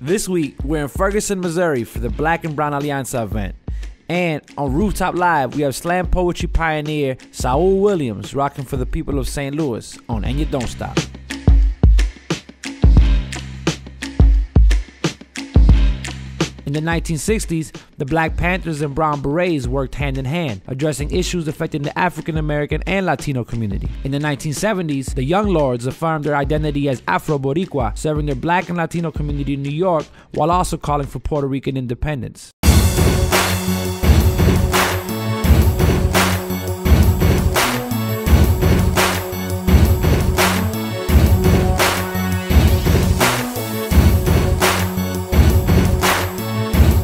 This week, we're in Ferguson, Missouri for the Black and Brown Alianza event. And on Rooftop Live, we have slam poetry pioneer Saul Williams rocking for the people of St. Louis on Ñ Don't Stop. In the 1960s, the Black Panthers and Brown Berets worked hand in hand, addressing issues affecting the African American and Latino community. In the 1970s, the Young Lords affirmed their identity as Afro-Boricua, serving their Black and Latino community in New York while also calling for Puerto Rican independence.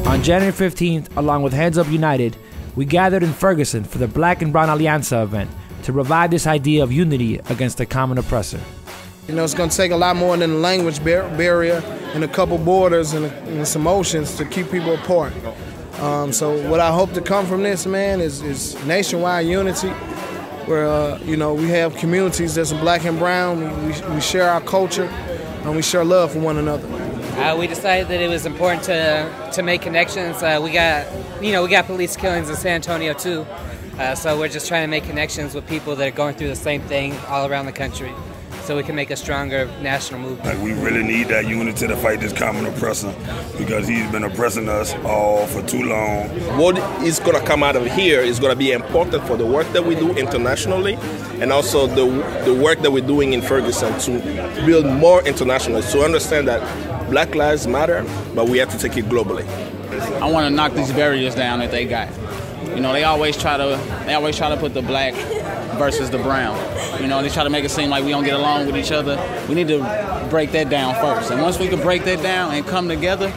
On January 15th, along with Hands Up United, we gathered in Ferguson for the Black and Brown Alianza event to revive this idea of unity against the common oppressor. You know, it's going to take a lot more than a language barrier and a couple borders and some oceans to keep people apart. So what I hope to come from this, man, is nationwide unity where, you know, we have communities that's Black and Brown, we share our culture, and we share love for one another. We decided that it was important to make connections. We got police killings in San Antonio too, so we're just trying to make connections with people that are going through the same thing all around the country, so we can make a stronger national movement. Like, we really need that unity to fight this common oppressor, because he's been oppressing us all for too long. What is going to come out of here is going to be important for the work that we do internationally, and also the work that we're doing in Ferguson to build more international, to understand that Black lives matter, but we have to take it globally. I want to knock these barriers down that they got. You know, they always try to put the Black versus the Brown. You know, they try to make it seem like we don't get along with each other. We need to break that down first. And once we can break that down and come together,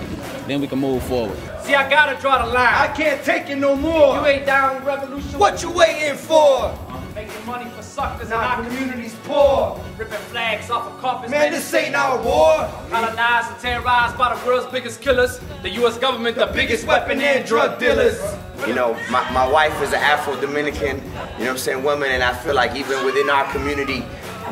then we can move forward. See, I gotta draw the line. I can't take it no more. You ain't down with revolution. What you waiting for? Making money for suckers and our communities poor. Ripping flags off of coffins. Man, this ain't our war. Colonized and terrorized by the world's biggest killers. The U.S. government, the biggest weapon and drug dealers. You know, my wife is an Afro-Dominican, you know what I'm saying, woman, and I feel like even within our community,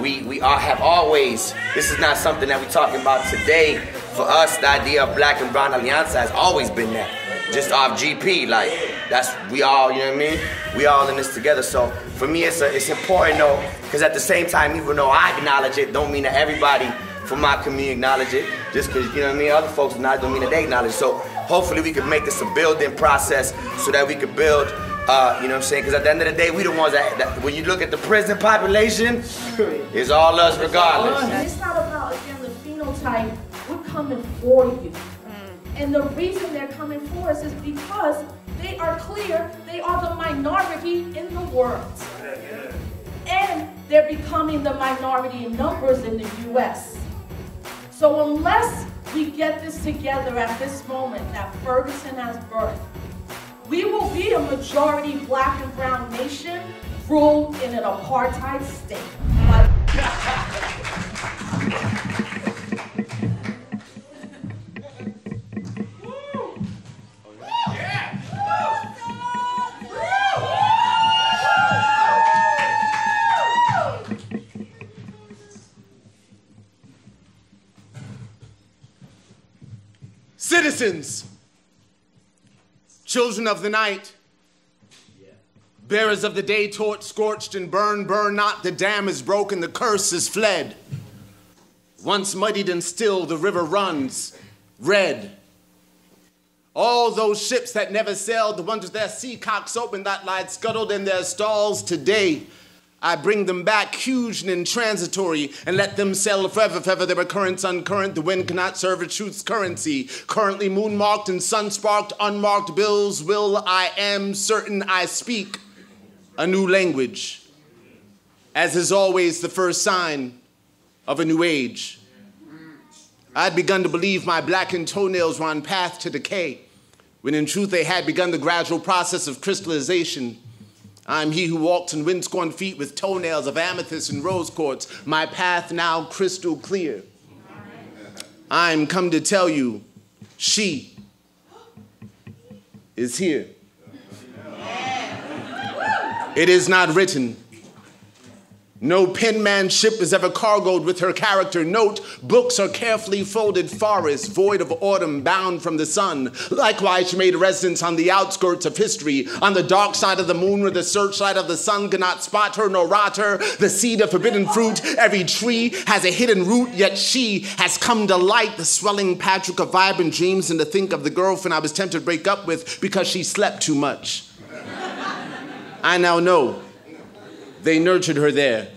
we all have always, this is not something that we're talking about today. For us, the idea of Black and Brown Alianza has always been that. Just off GP, like, that's, we all, you know what I mean? We all in this together, so for me it's important though, because at the same time, even though I acknowledge it, don't mean that everybody from my community acknowledge it, just because, you know what I mean, other folks don't mean that they acknowledge it. So hopefully we can make this a building process so that we can build, you know what I'm saying, because at the end of the day, we the ones that when you look at the prison population, it's all us regardless. It's not about, again, the phenotype, we're coming for you. And the reason they're coming for us is because they are clear they are the minority in the world. And they're becoming the minority in numbers in the U.S. So unless we get this together at this moment that Ferguson has birthed, we will be a majority Black and Brown nation ruled in an apartheid state. Citizens, children of the night, bearers of the day torch scorched and burned, burn not, the dam is broken, the curse is fled. Once muddied and still, the river runs red. All those ships that never sailed, the ones with their sea cocks open that lied scuttled in their stalls today, I bring them back huge and transitory and let them sail forever, forever. Their currents uncurrent, the wind cannot serve a truth's currency. Currently moon-marked and sun-sparked, unmarked bills will, I am certain I speak a new language, as is always the first sign of a new age. I'd begun to believe my blackened toenails were on path to decay, when in truth they had begun the gradual process of crystallization. I'm he who walks in wind-scorned feet with toenails of amethyst and rose quartz, my path now crystal clear. I'm come to tell you, she is here. It is not written, No penmanship is ever cargoed with her character note. Books are carefully folded forests, void of autumn, bound from the sun. Likewise, she made residence on the outskirts of history, on the dark side of the moon where the searchlight of the sun cannot spot her nor rot her, the seed of forbidden fruit. Every tree has a hidden root, yet she has come to light, the swelling patchwork of vibrant dreams, and to think of the girlfriend I was tempted to break up with because she slept too much. I now know. They nurtured her there.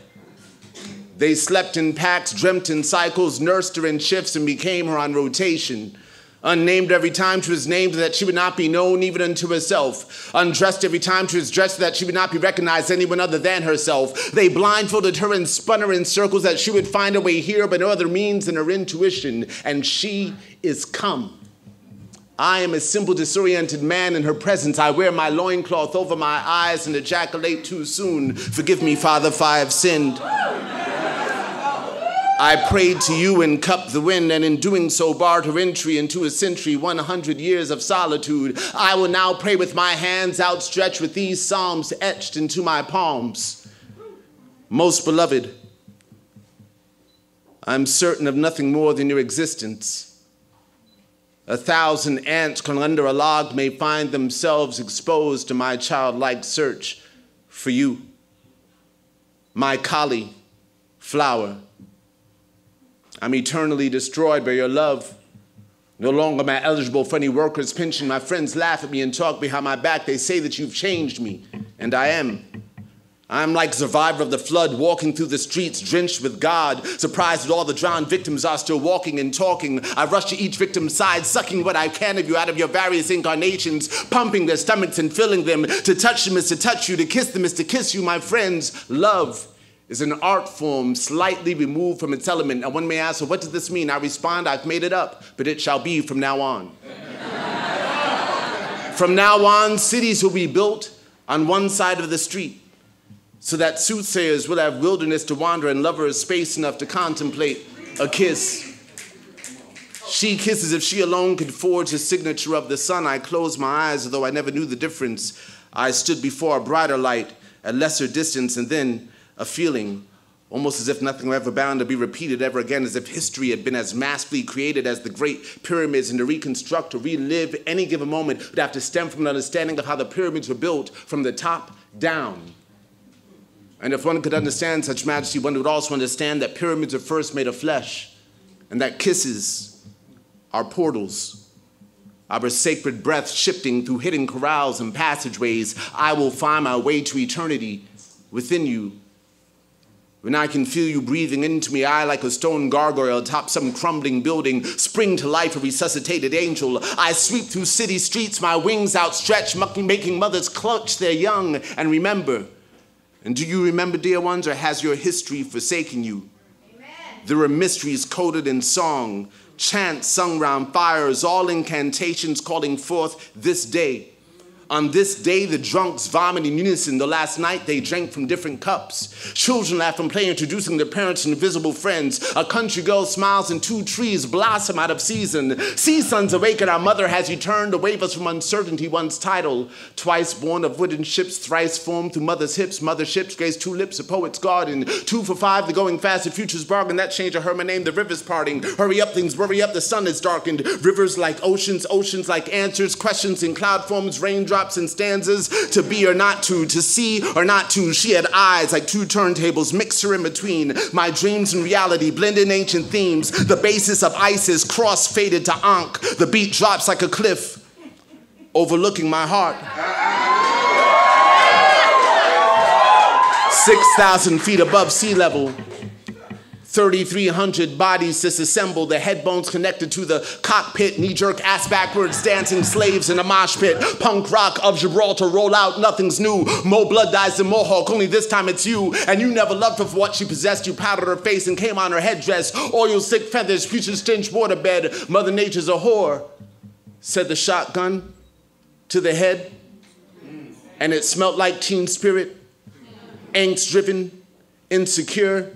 They slept in packs, dreamt in cycles, nursed her in shifts, and became her on rotation. Unnamed every time she was named, that she would not be known even unto herself. Undressed every time she was dressed, that she would not be recognized anyone other than herself. They blindfolded her and spun her in circles, that she would find a way here, but no other means than her intuition. And she is come. I am a simple, disoriented man in her presence. I wear my loincloth over my eyes and ejaculate too soon. Forgive me, Father, if I have sinned. I prayed to you and cupped the wind, and in doing so barred her entry into a century, 100 years of solitude. I will now pray with my hands outstretched, with these psalms etched into my palms. Most beloved, I am certain of nothing more than your existence. 1,000 ants clung under a log may find themselves exposed to my childlike search for you, my collie flower. I'm eternally destroyed by your love. No longer am I eligible for any worker's pension. My friends laugh at me and talk behind my back. They say that you've changed me, and I am. I'm like a survivor of the flood, walking through the streets drenched with God, surprised that all the drowned victims are still walking and talking. I rush to each victim's side, sucking what I can of you out of your various incarnations, pumping their stomachs and filling them. To touch them is to touch you, to kiss them is to kiss you, my friends. Love is an art form slightly removed from its element. And one may ask, well, what does this mean? I respond, I've made it up, but it shall be from now on. From now on, cities will be built on one side of the street, so that soothsayers will have wilderness to wander and lovers space enough to contemplate a kiss. She kisses if she alone could forge the signature of the sun. I closed my eyes, although I never knew the difference. I stood before a brighter light, a lesser distance, and then a feeling, almost as if nothing were ever bound to be repeated ever again, as if history had been as masterfully created as the great pyramids, and to reconstruct or relive any given moment would have to stem from an understanding of how the pyramids were built from the top down. And if one could understand such majesty, one would also understand that pyramids are first made of flesh, and that kisses are portals. Our sacred breath shifting through hidden corrals and passageways, I will find my way to eternity within you. When I can feel you breathing into me, I, like a stone gargoyle atop some crumbling building, spring to life a resuscitated angel. I sweep through city streets, my wings outstretched, making mothers clutch their young and remember. And do you remember, dear ones, or has your history forsaken you? Amen. There are mysteries coded in song, chants sung round fires, all incantations calling forth this day. On this day, the drunks vomit in unison, though last night they drank from different cups. Children laugh and play, introducing their parents and invisible friends. A country girl smiles and two trees blossom out of season. Sea suns awaken, our mother has returned to wave us from uncertainty, one's title. Twice born of wooden ships, thrice formed through mother's hips. Mother ships grace two lips, a poet's garden. 2 for 5, the going fast, the future's bargain. That change of her, my name, the river's parting. Hurry up things, worry up, the sun is darkened. Rivers like oceans, oceans like answers. Questions in cloud forms, raindrops and stanzas, to be or not to see or not to. She had eyes like two turntables, mixed her in between. My dreams and reality blend in ancient themes. The basis of Isis cross-faded to Ankh. The beat drops like a cliff, overlooking my heart. 6,000 feet above sea level. 3,300 bodies disassembled, the head bones connected to the cockpit, knee-jerk, ass-backwards, dancing slaves in a mosh pit. Punk rock of Gibraltar, roll out, nothing's new. More blood dies than Mohawk, only this time it's you. And you never loved her for what she possessed. You powdered her face and came on her headdress. Oil, sick feathers, future stench, waterbed. Mother Nature's a whore, said the shotgun to the head. And it smelt like teen spirit, angst-driven, insecure.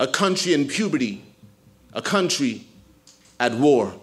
A country in puberty, a country at war.